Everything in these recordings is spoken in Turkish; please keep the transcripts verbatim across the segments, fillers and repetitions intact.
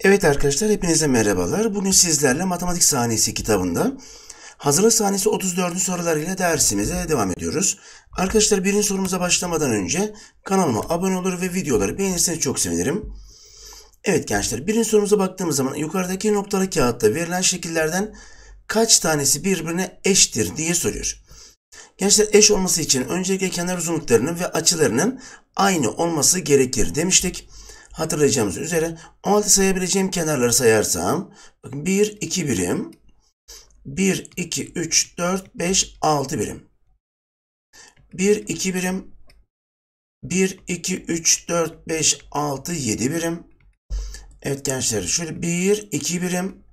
Evet arkadaşlar, hepinize merhabalar. Bugün sizlerle matematik sahnesi kitabında hazırlık sahnesi otuz dördüncü sorularıyla dersimize devam ediyoruz. Arkadaşlar, birinci sorumuza başlamadan önce kanalıma abone olur ve videoları beğenirseniz çok sevinirim. Evet gençler, birinci sorumuza baktığımız zaman yukarıdaki noktalı kağıtta verilen şekillerden kaç tanesi birbirine eştir diye soruyor. Gençler, eş olması için öncelikle kenar uzunluklarının ve açılarının aynı olması gerekir demiştik. Hatırlayacağımız üzere on altı sayabileceğim kenarları sayarsam bakın bir, iki birim, bir, iki, üç, dört, beş, altı birim, bir, iki birim, bir, iki, üç, dört, beş, altı, yedi birim. Evet gençler, şöyle bir, iki birim,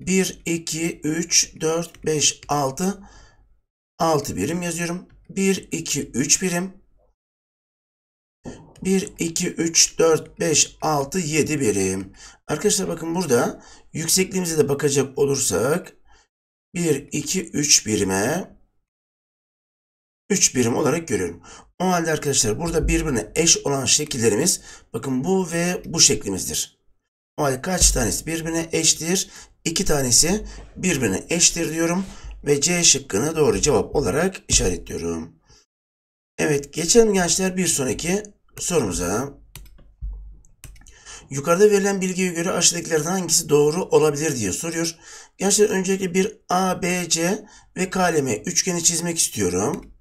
bir, iki, üç, dört, beş, altı, altı birim yazıyorum. bir, iki, üç birim. bir, iki, üç, dört, beş, altı, yedi birim. Arkadaşlar bakın, burada yüksekliğimize de bakacak olursak bir, iki, üç birime üç birim olarak görüyorum. O halde arkadaşlar, burada birbirine eş olan şekillerimiz bakın bu ve bu şeklimizdir. O halde kaç tanesi birbirine eştir? iki tanesi birbirine eştir diyorum ve C şıkkını doğru cevap olarak işaretliyorum. Evet, geçelim gençler bir sonraki sorumuza. Yukarıda verilen bilgiye göre aşağıdakilerden hangisi doğru olabilir diye soruyor. Gençler, öncelikle bir A B C ve K L M üçgeni çizmek istiyorum.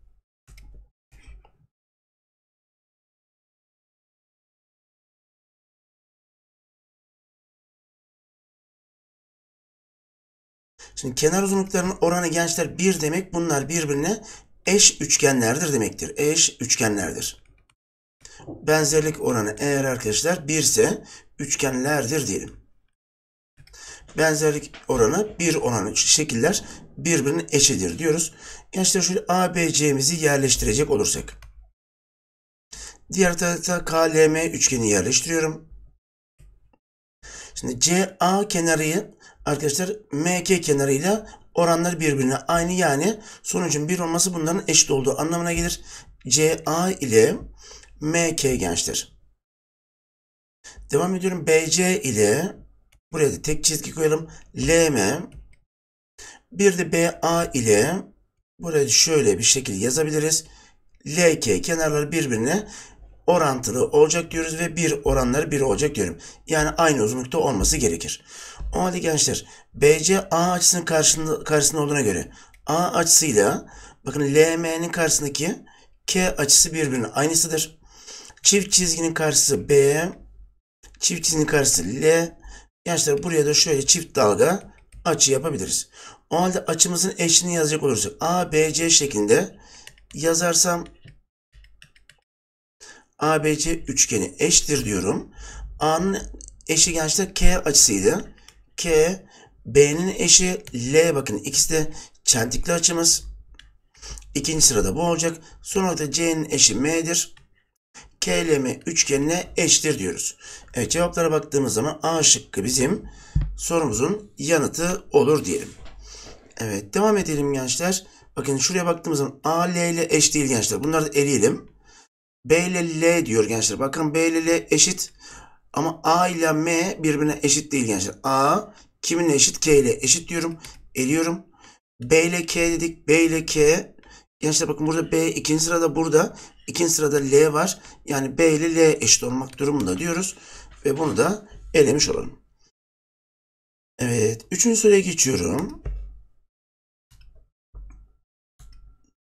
Şimdi kenar uzunluklarının oranı gençler bir demek, bunlar birbirine eş üçgenlerdir demektir. Eş üçgenlerdir. Benzerlik oranı eğer arkadaşlar bir ise üçgenlerdir diyelim. Benzerlik oranı bir olan şekiller birbirine eşidir diyoruz. Gençler, şöyle A B C'mizi yerleştirecek olursak. Diğer tarafta K L M üçgeni yerleştiriyorum. Şimdi C A kenarı arkadaşlar M K kenarıyla oranlar birbirine aynı, yani sonucun bir olması bunların eşit olduğu anlamına gelir. C A ile M K gençler. Devam ediyorum. B C ile, buraya da tek çizgi koyalım, L M. Bir de B A ile, buraya şöyle bir şekil yazabiliriz, L K kenarları birbirine orantılı olacak diyoruz ve bir oranları bir olacak diyorum. Yani aynı uzunlukta olması gerekir. O halde gençler, B C A açısının karşısında, karşısında olduğuna göre A açısıyla bakın L M'nin karşısındaki K açısı birbirinin aynısıdır. Çift çizginin karşısı B, çift çizginin karşısı L. Gençler, buraya da şöyle çift dalga açı yapabiliriz. O halde açımızın eşliğini yazacak olursak A B C şeklinde yazarsam A B C üçgeni eşittir diyorum. A'nın eşi gençler K açısıydı. K, B'nin eşi L, bakın ikisi de çentikli açımız. İkinci sırada bu olacak. Sonra da C'nin eşi M'dir. K L M üçgenine eşittir diyoruz. Evet, cevaplara baktığımız zaman A şıkkı bizim sorumuzun yanıtı olur diyelim. Evet, devam edelim gençler. Bakın şuraya baktığımız zaman A, L ile eş değil gençler. Bunları da eleyelim. B ile L diyor gençler. Bakın B ile L eşit ama A ile M birbirine eşit değil gençler. A kiminle eşit? K ile eşit diyorum. Eliyorum. B ile K dedik. B ile K. Gençler bakın, burada B ikinci sırada, burada ikinci sırada L var. Yani B ile L eşit olmak durumunda diyoruz. Ve bunu da elemiş olalım. Evet. Üçüncü soruya geçiyorum.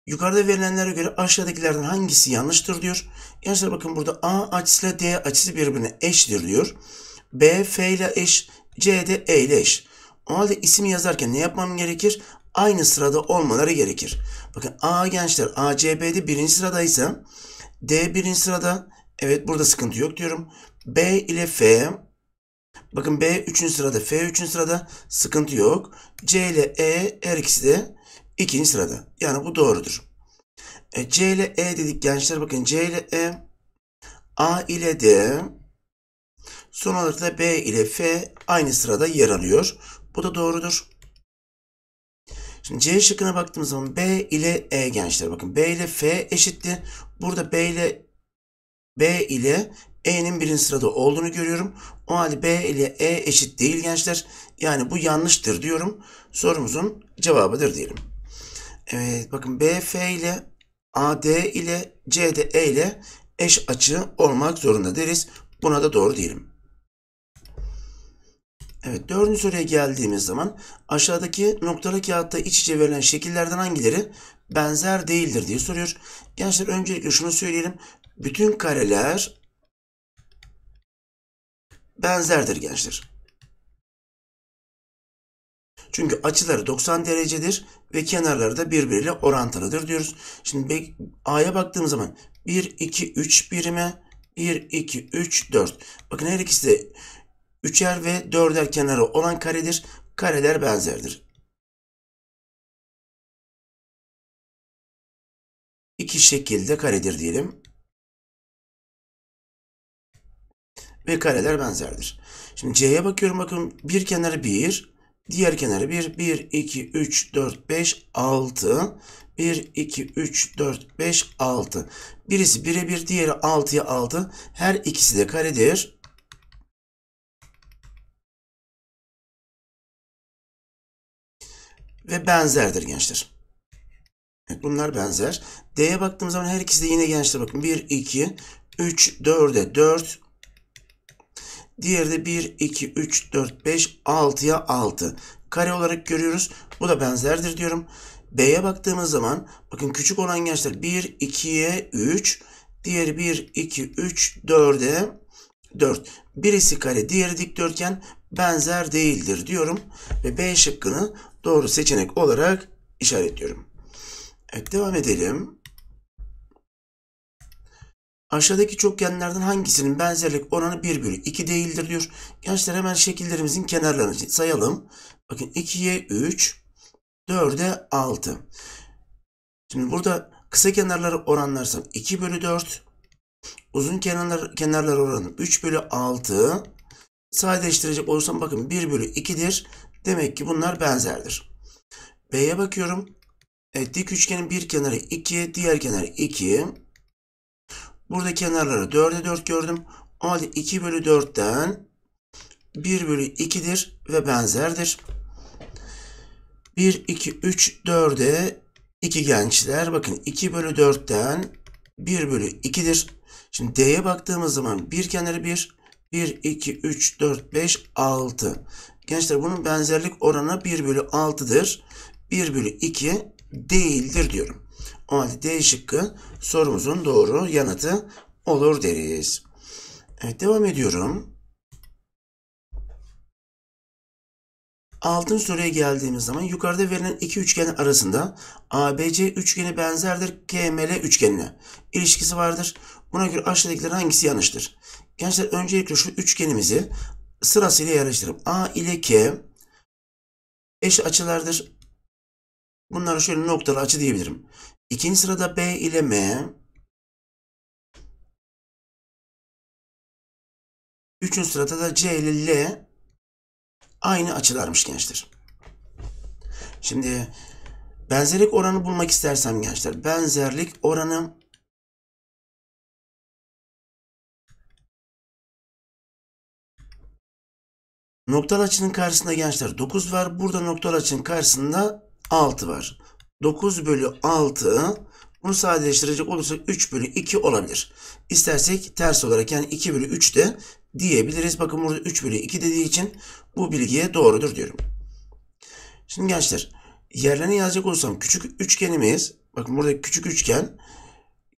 Yukarıda verilenlere göre aşağıdakilerden hangisi yanlıştır diyor. Gençler bakın, burada A açısıyla D açısı birbirine eşittir diyor. B F ile eş, C de E ile eş. O halde ismi yazarken ne yapmam gerekir? Aynı sırada olmaları gerekir. Bakın A gençler A C B'de birinci sıradaysa D birinci sırada. Evet, burada sıkıntı yok diyorum. B ile F. Bakın B üçüncü sırada, F üçüncü sırada, sıkıntı yok. C ile E her ikisi de İkinci sırada. Yani bu doğrudur. E, C ile E dedik gençler. Bakın C ile E, A ile D, son olarak da B ile F aynı sırada yer alıyor. Bu da doğrudur. Şimdi C şıkkına baktığımız zaman B ile E gençler. Bakın B ile F eşitti. Burada B ile B ile E'nin birinci sırada olduğunu görüyorum. O halde B ile E eşit değil gençler. Yani bu yanlıştır diyorum. Sorumuzun cevabıdır diyelim. Evet bakın B, F ile A, D ile C de E ile eş açı olmak zorunda deriz. Buna da doğru diyelim. Evet, dördüncü soruya geldiğimiz zaman aşağıdaki noktalı kağıtta iç içe verilen şekillerden hangileri benzer değildir diye soruyor. Gençler öncelikle şunu söyleyelim. Bütün kareler benzerdir gençler. Çünkü açıları doksan derecedir ve kenarları da birbiriyle orantılıdır diyoruz. Şimdi A'ya baktığımız zaman bir, iki, üç birime, bir, iki, üç, dört. Bakın her ikisi de üçer ve dörder kenarı olan karedir. Kareler benzerdir. İki şekilde karedir diyelim. Ve kareler benzerdir. Şimdi C'ye bakıyorum. Bakın bir kenarı bir. Diğer kenarı bir. bir, iki, üç, dört, beş, altı. bir, iki, üç, dört, beş, altı. Birisi bire bir. Diğeri altıya altı. Her ikisi de karedir. Ve benzerdir gençler. Evet, bunlar benzer. D'ye baktığımız zaman her ikisi de yine gençler. Bakın bir, iki, üç, dörde dört. Diğeri de bir, iki, üç, dört, beş, altıya altı. Kare olarak görüyoruz. Bu da benzerdir diyorum. B'ye baktığımız zaman bakın küçük olan gençler bir, ikiye üç. Diğeri bir, iki, üç, dörde dört. Birisi kare, diğeri dikdörtgen, benzer değildir diyorum. Ve B şıkkını doğru seçenek olarak işaretliyorum. Evet, devam edelim. Aşağıdaki çokgenlerden hangisinin benzerlik oranı bir bölü iki değildir diyor. Gençler hemen şekillerimizin kenarlarını sayalım. Bakın ikiye üç, dörde altı. Şimdi burada kısa kenarları oranlarsam iki bölü dört. Uzun kenarlar, kenarlar oranı üç bölü altı. Sadeleştirecek olursam bakın bir bölü ikidir. Demek ki bunlar benzerdir. B'ye bakıyorum. Evet, dik üçgenin bir kenarı iki, diğer kenarı iki. Burada kenarları dörde dört gördüm. O halde iki bölü dörtten bir bölü ikidir ve benzerdir. bir, iki, üç, dörde iki gençler. Bakın iki bölü dörtten bir bölü ikidir. Şimdi D'ye baktığımız zaman bir kenarı bir. bir, iki, üç, dört, beş, altı. Gençler bunun benzerlik oranı bir bölü altıdır. bir bölü iki değildir diyorum. O halde D şıkkı sorumuzun doğru yanıtı olur deriz. Evet, devam ediyorum. Altıncı soruya geldiğimiz zaman yukarıda verilen iki üçgen arasında A B C üçgeni benzerdir K M L üçgenine. İlişkisi vardır. Buna göre aşağıdakilerin hangisi yanlıştır? Gençler öncelikle şu üçgenimizi sırasıyla yerleştirelim. A ile K eş açılardır. Bunlara şöyle noktalı açı diyebilirim. İkinci sırada B ile M. Üçüncü sırada da C ile L aynı açılarmış gençler. Şimdi benzerlik oranı bulmak istersem gençler. Benzerlik oranı noktalı açının karşısında gençler dokuz var. Burada noktalı açının karşısında altı var. dokuz bölü altı. Bunu sadeleştirecek olursak üç bölü iki olabilir. İstersek ters olarak yani iki bölü üç de diyebiliriz. Bakın burada üç bölü iki dediği için bu bilgiye doğrudur diyorum. Şimdi gençler yerlerine yazacak olursam küçük üçgenimiz. Bakın burada küçük üçgen.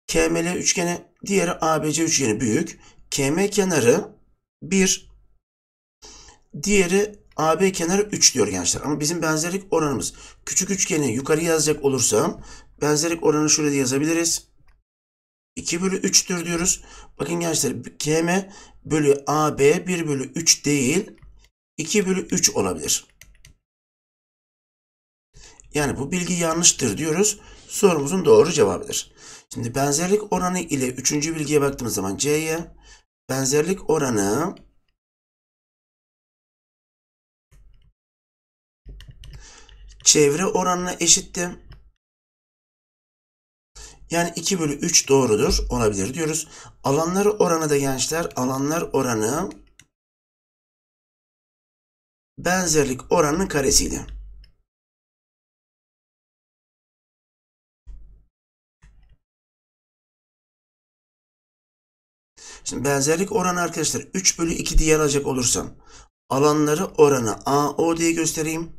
K M L üçgeni, diğeri A B C üçgeni büyük. K M kenarı bir. Diğeri A B kenarı üç diyor gençler. Ama bizim benzerlik oranımız küçük üçgeni yukarı yazacak olursam benzerlik oranı şöyle yazabiliriz. iki bölü üçtür diyoruz. Bakın gençler K M bölü A B bir bölü üç değil iki bölü üç olabilir. Yani bu bilgi yanlıştır diyoruz. Sorumuzun doğru cevabıdır. Şimdi benzerlik oranı ile üçüncü bilgiye baktığımız zaman C'ye benzerlik oranı çevre oranına eşitti. Yani iki bölü üç doğrudur, olabilir diyoruz. Alanları oranı da gençler, alanlar oranı benzerlik oranının karesiyle. Şimdi benzerlik oranı arkadaşlar üç bölü iki diye alacak olursam alanları oranı A O diye göstereyim.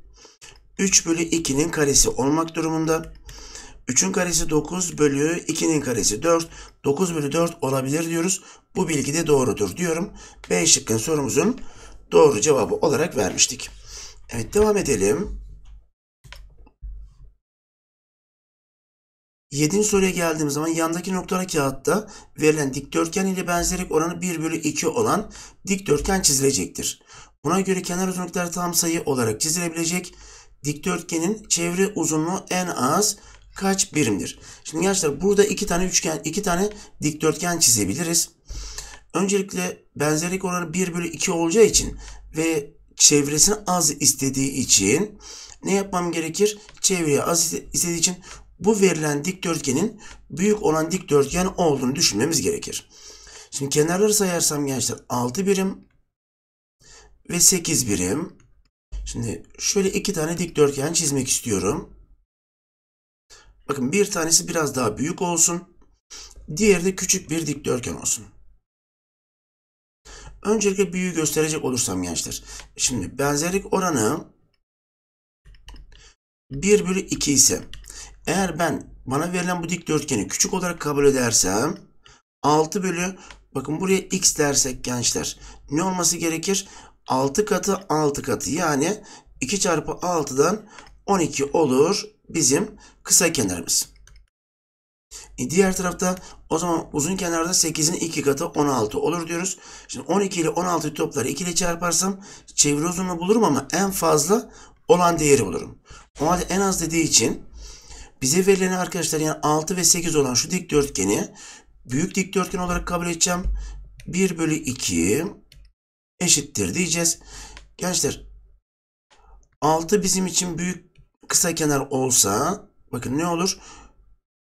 üç bölü ikinin karesi olmak durumunda. üçün karesi dokuz bölü ikinin karesi dört. dokuz bölü dört olabilir diyoruz. Bu bilgi de doğrudur diyorum. B şıkkın sorumuzun doğru cevabı olarak vermiştik. Evet, devam edelim. yedinci soruya geldiğimiz zaman yandaki noktalı kağıtta verilen dikdörtgen ile benzerlik oranı bir bölü iki olan dikdörtgen çizilecektir. Buna göre kenar uzunlukları tam sayı olarak çizilebilecek dikdörtgenin çevre uzunluğu en az kaç birimdir? Şimdi gençler burada iki tane üçgen, iki tane dikdörtgen çizebiliriz. Öncelikle benzerlik oranı bir bölü iki olacağı için ve çevresini az istediği için ne yapmam gerekir? Çevreye az istediği için bu verilen dikdörtgenin büyük olan dikdörtgen olduğunu düşünmemiz gerekir. Şimdi kenarları sayarsam gençler altı birim ve sekiz birim. Şimdi şöyle iki tane dikdörtgen çizmek istiyorum. Bakın bir tanesi biraz daha büyük olsun. Diğeri de küçük bir dikdörtgen olsun. Öncelikle büyüğü gösterecek olursam gençler. Şimdi benzerlik oranı bir bölü iki ise eğer ben bana verilen bu dikdörtgeni küçük olarak kabul edersem altı bölü bakın buraya x dersek gençler ne olması gerekir? altı katı altı katı yani iki çarpı altıdan on iki olur bizim kısa kenarımız. E diğer tarafta o zaman uzun kenarda sekizin iki katı on altı olur diyoruz. Şimdi on iki ile on altıyı toplar, iki ile çarparsam çevre uzunluğu bulurum ama en fazla olan değeri bulurum. O halde en az dediği için bize verilen arkadaşlar yani altı ve sekiz olan şu dikdörtgeni büyük dikdörtgen olarak kabul edeceğim. bir bölü iki eşittir diyeceğiz. Gençler altı bizim için büyük kısa kenar olsa bakın ne olur?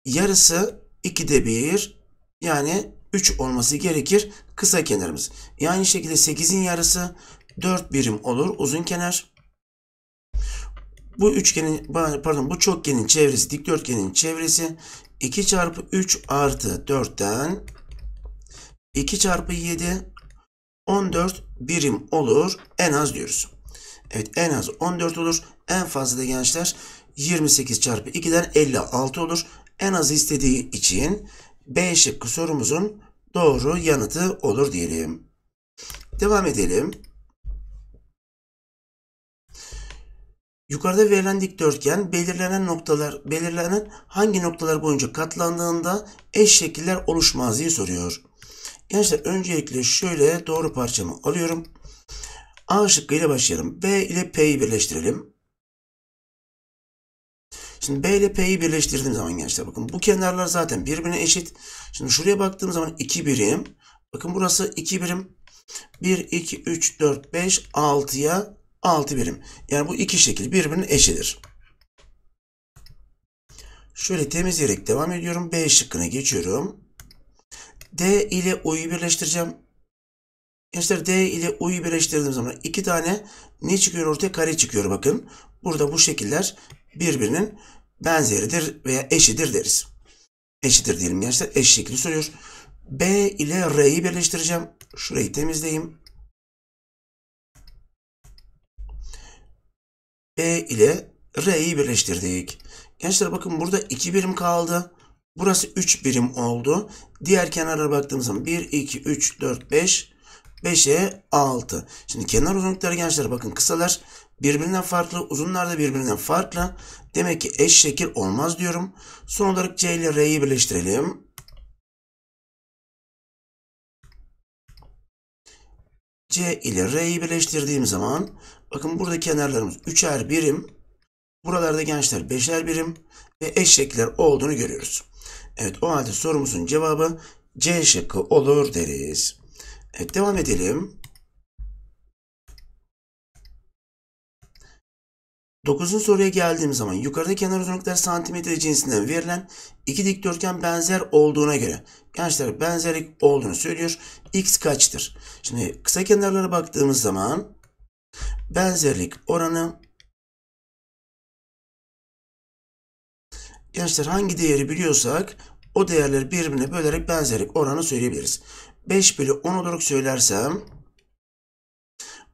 Yarısı ikide bir yani üç olması gerekir kısa kenarımız. E aynı şekilde sekizin yarısı dört birim olur uzun kenar. Bu üçgenin pardon bu çokgenin çevresi dikdörtgenin çevresi iki çarpı üç artı dörtten iki çarpı yedi on dört birim olur en az diyoruz. Evet en az on dört olur. En fazla da gençler yirmi sekiz çarpı ikiden elli altı olur. En az istediği için B şıkkı sorumuzun doğru yanıtı olur diyelim. Devam edelim. Yukarıda verilen dikdörtgen belirlenen noktalar belirlenen hangi noktalar boyunca katlandığında eş şekiller oluşmaz diye soruyor. Gençler öncelikle şöyle doğru parçamı alıyorum. A şıkkı ile başlayalım. B ile P'yi birleştirelim. Şimdi B ile P'yi birleştirdiğim zaman gençler bakın bu kenarlar zaten birbirine eşit. Şimdi şuraya baktığım zaman iki birim. Bakın burası iki birim. bir, iki, üç, dört, beş, altıya altı birim. Yani bu iki şekil birbirinin eşidir. Şöyle temizleyerek devam ediyorum. B şıkkına geçiyorum. D ile U'yu birleştireceğim. Gençler D ile U'yu birleştirdiğim zaman iki tane ne çıkıyor ortaya? Kare çıkıyor bakın. Burada bu şekiller birbirinin benzeridir veya eşidir deriz. Eşidir diyelim gençler. Eş şekli soruyor. B ile R'yi birleştireceğim. Şurayı temizleyeyim. B ile R'yi birleştirdik. Gençler bakın burada iki birim kaldı. Burası üç birim oldu. Diğer kenara baktığımız zaman bir, iki, üç, dört, beş. beşe altı. Şimdi kenar uzunlukları gençler bakın kısalar birbirinden farklı. Uzunlar da birbirinden farklı. Demek ki eş şekil olmaz diyorum. Son olarak C ile R'yi birleştirelim. C ile R'yi birleştirdiğim zaman bakın burada kenarlarımız üçer birim. Buralarda gençler beşer birim ve eşşekler olduğunu görüyoruz. Evet o halde sorumuzun cevabı C şıkkı olur deriz. Evet devam edelim. dokuzuncu soruya geldiğim zaman yukarıda kenar uzunlukları santimetre cinsinden verilen İki dikdörtgen benzer olduğuna göre, gençler benzerlik olduğunu söylüyor. X kaçtır? Şimdi kısa kenarlara baktığımız zaman benzerlik oranı gençler hangi değeri biliyorsak o değerleri birbirine bölerek benzerlik oranı söyleyebiliriz. beş bölü on olarak söylersem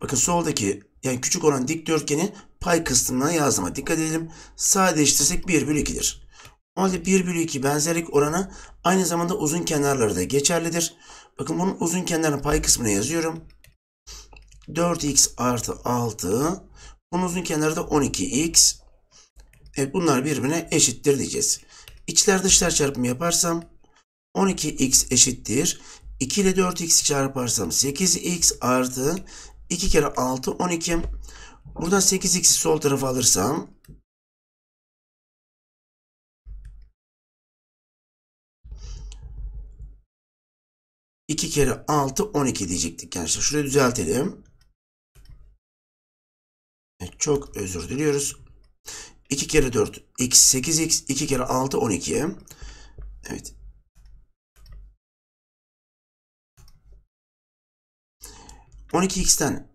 bakın soldaki yani küçük olan dikdörtgeni pay kısmına yazdığıma dikkat edelim. Sadeleştirsek bir bölü iki'dir. O halde bir bölü iki benzerlik oranı aynı zamanda uzun kenarları da geçerlidir. Bakın bunun uzun kenarını pay kısmına yazıyorum. dört x artı altı. Bunun uzun kenarı da on iki x. Evet bunlar birbirine eşittir diyeceğiz. İçler dışlar çarpımı yaparsam on iki x eşittir. iki ile dört x çarparsam sekiz x artı iki kere altı on iki. Buradan sekiz x'i sol tarafa alırsam iki kere altı on iki diyecektik gençler. Şurayı düzeltelim. Evet, çok özür diliyoruz. iki kere dört x sekiz x iki kere altı on iki. Evet. on iki x'ten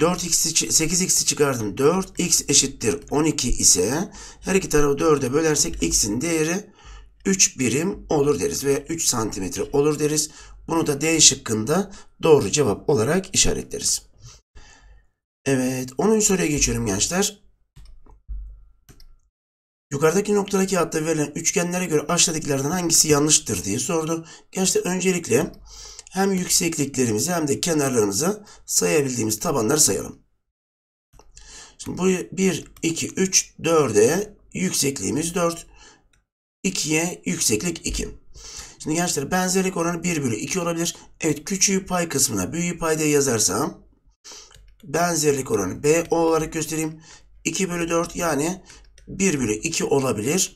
dört x sekiz x'i çıkardım. dört x eşittir on iki ise her iki tarafı dörde bölersek x'in değeri üç birim olur deriz veya üç santimetre olur deriz. Bunu da D şıkkında doğru cevap olarak işaretleriz. Evet, onuncu soruya geçiyorum gençler. Yukarıdaki noktadaki hatta verilen üçgenlere göre aşağıdakilerden hangisi yanlıştır diye sordu. Gençler öncelikle hem yüksekliklerimizi hem de kenarlarımızı sayabildiğimiz tabanları sayalım. Şimdi buraya bir, iki, üç, dörde yüksekliğimiz dört. ikiye yükseklik iki. Şimdi gençler benzerlik oranı bir bölü iki olabilir. Evet küçüğü pay kısmına büyüğü payda yazarsam benzerlik oranı B O olarak göstereyim. iki bölü dört yani bir bölü iki olabilir.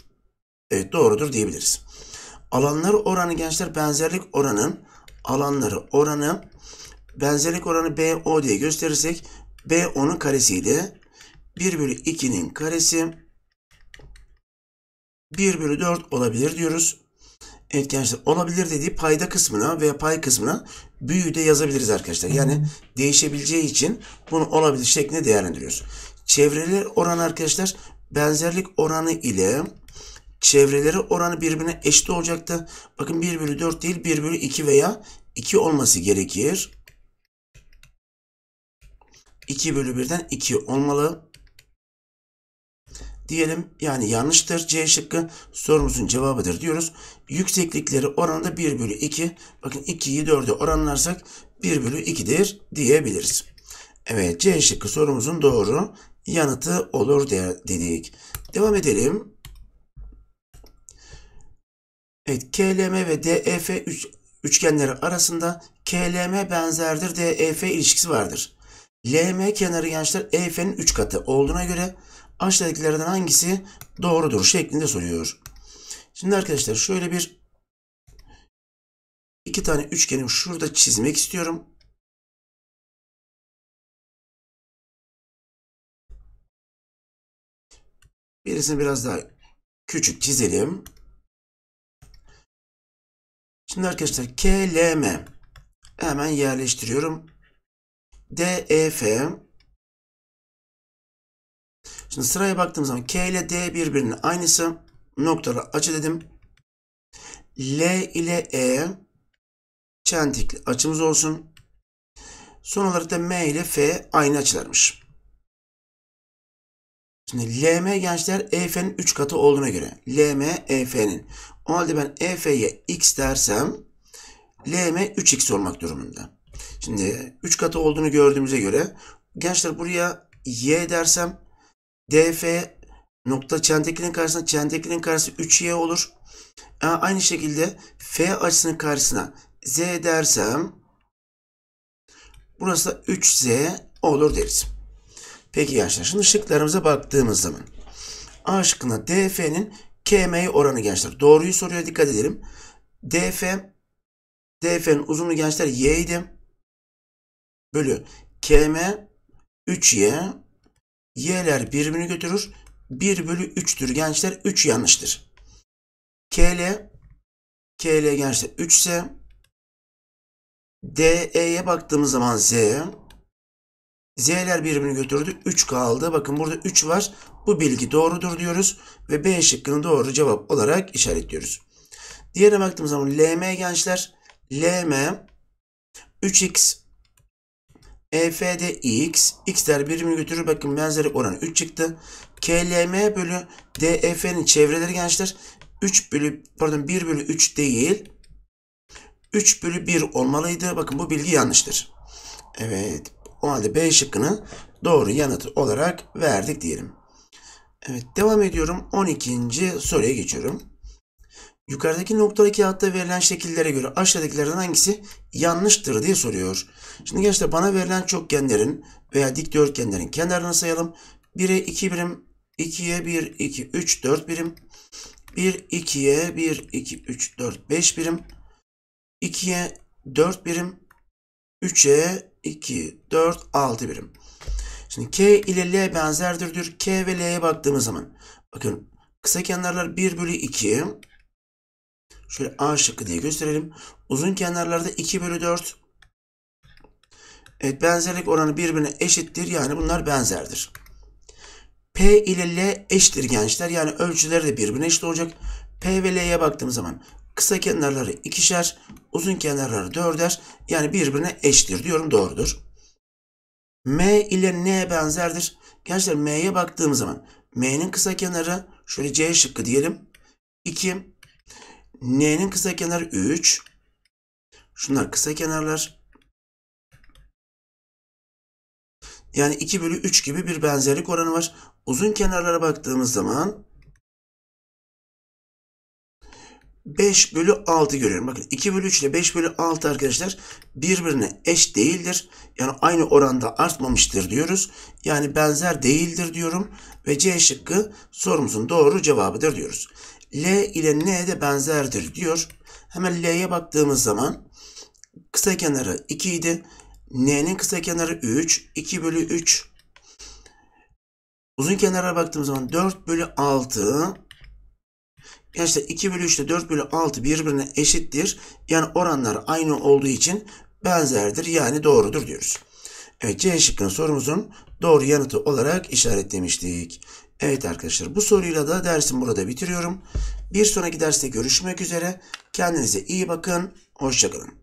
Evet doğrudur diyebiliriz. Alanları oranı gençler benzerlik oranın alanları oranı benzerlik oranı B O diye gösterirsek B O'nun karesiydi. bir bölü iki'nin karesi bir bölü dört olabilir diyoruz. Evet gençler olabilir dediği payda kısmına veya pay kısmına büyüğü de yazabiliriz arkadaşlar. Yani değişebileceği için bunu olabilir şeklinde değerlendiriyoruz. Çevreler oranı arkadaşlar benzerlik oranı ile çevreleri oranı birbirine eşit olacaktı. Bakın bir bölü dört değil bir bölü iki veya iki olması gerekir. iki bölü bir'den iki olmalı. Diyelim yani yanlıştır. C şıkkı sorumuzun cevabıdır diyoruz. Yükseklikleri oranında bir bölü iki. Bakın ikiyi dörde oranlarsak bir bölü iki'dir diyebiliriz. Evet C şıkkı sorumuzun doğru yanıtı olur dedik. Devam edelim. Evet K L M ve D E F üç, üçgenleri arasında K L M benzerdir. D E F ilişkisi vardır. L M kenarı gençler E F'nin üç katı olduğuna göre aşağıdakilerden hangisi doğrudur şeklinde soruyor. Şimdi arkadaşlar şöyle bir iki tane üçgenim şurada çizmek istiyorum. Birisini biraz daha küçük çizelim. Şimdi arkadaşlar K L M hemen yerleştiriyorum. D E F şimdi sıraya baktığım zaman K ile D birbirinin aynısı. Noktalı açı dedim. L ile E çentikli açımız olsun. Son olarak da M ile F aynı açılarmış. Şimdi L M gençler E F'nin üç katı olduğuna göre. L M E F'nin. O halde ben E F'ye X dersem L M üç X olmak durumunda. Şimdi üç katı olduğunu gördüğümüze göre gençler buraya Y dersem D F nokta çenteklinin karşısına çenteklinin karşısı üç y olur. Yani aynı şekilde F açısının karşısına Z dersem burası da üç z olur deriz. Peki gençler şimdi şıklarımıza baktığımız zaman A şıkkına D F'nin K M oranı gençler. Doğruyu soruyor dikkat edelim. D F D F'nin uzunluğu gençler y idi. Bölü K M üç y y'ler birbirini götürür. bir bölü üç'tür gençler. üç yanlıştır. KL KL gençler üç ise D E'ye baktığımız zaman Z, Z'ler birbirini götürdü. üç kaldı. Bakın burada üç var. Bu bilgi doğrudur diyoruz ve B şıkkını doğru cevap olarak işaretliyoruz. Diğerine baktığımız zaman L M gençler. L M üç x E F'de X. X'ler birbirini götürür. Bakın benzerlik oranı üç çıktı. K L M bölü D E F'nin çevreleri gençler üç bölü pardon bir bölü üç değil. üç bölü bir olmalıydı. Bakın bu bilgi yanlıştır. Evet. O halde B şıkkını doğru yanıt olarak verdik diyelim. Evet. Devam ediyorum. on ikinci soruya geçiyorum. Yukarıdaki noktalı kağıtta verilen şekillere göre aşağıdakilerden hangisi yanlıştır diye soruyor. Şimdi gençler bana verilen çokgenlerin veya dikdörtgenlerin kenarını sayalım. bire iki birim, ikiye bir, iki, üç, dört birim. bir, ikiye bir, iki, üç, dört, beş birim. ikiye dört birim. üçe iki, dört, altı birim. Şimdi K ile L benzerdir diyor. K ve L'ye baktığımız zaman bakın kısa kenarlar bir bölü iki. Şöyle A şıkkı diye gösterelim. Uzun kenarlarda iki bölü dört. Evet, benzerlik oranı birbirine eşittir. Yani bunlar benzerdir. P ile L eşittir gençler. Yani ölçüleri de birbirine eşit olacak. P ve L'ye baktığımız zaman kısa kenarları ikişer, uzun kenarları dörder. Yani birbirine eşittir diyorum. Doğrudur. M ile N benzerdir. Gençler M'ye baktığımız zaman M'nin kısa kenarı şöyle C şıkkı diyelim. iki. N'nin kısa kenarı üç. Şunlar kısa kenarlar. Yani iki bölü üç gibi bir benzerlik oranı var. Uzun kenarlara baktığımız zaman beş bölü altı görüyorum. Bakın iki bölü üç ile beş bölü altı arkadaşlar birbirine eş değildir. Yani aynı oranda artmamıştır diyoruz. Yani benzer değildir diyorum. Ve C şıkkı sorumuzun doğru cevabıdır diyoruz. L ile N de benzerdir diyor. Hemen L'ye baktığımız zaman kısa kenarı iki idi. N'nin kısa kenarı üç. iki bölü üç. Uzun kenara baktığımız zaman dört bölü altı. Gençler iki bölü üç ile dört bölü altı birbirine eşittir. Yani oranlar aynı olduğu için benzerdir. Yani doğrudur diyoruz. Evet, C şıkkın sorumuzun doğru yanıtı olarak işaretlemiştik. Evet arkadaşlar, bu soruyla da dersim burada bitiriyorum. Bir sonraki derste görüşmek üzere. Kendinize iyi bakın. Hoşça kalın.